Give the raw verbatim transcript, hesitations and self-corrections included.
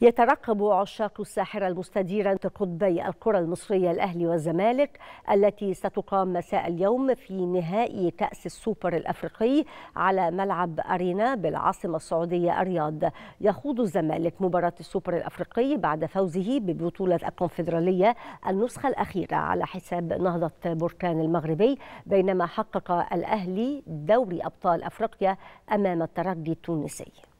يترقب عشاق الساحرة المستديرة قطبي الكرة المصرية الأهلي والزمالك التي ستقام مساء اليوم في نهائي كأس السوبر الافريقي على ملعب أرينا بالعاصمة السعودية الرياض. يخوض الزمالك مباراة السوبر الافريقي بعد فوزه ببطولة الكونفدراليه النسخة الأخيرة على حساب نهضه بركان المغربي، بينما حقق الأهلي دوري ابطال افريقيا امام الترجي التونسي.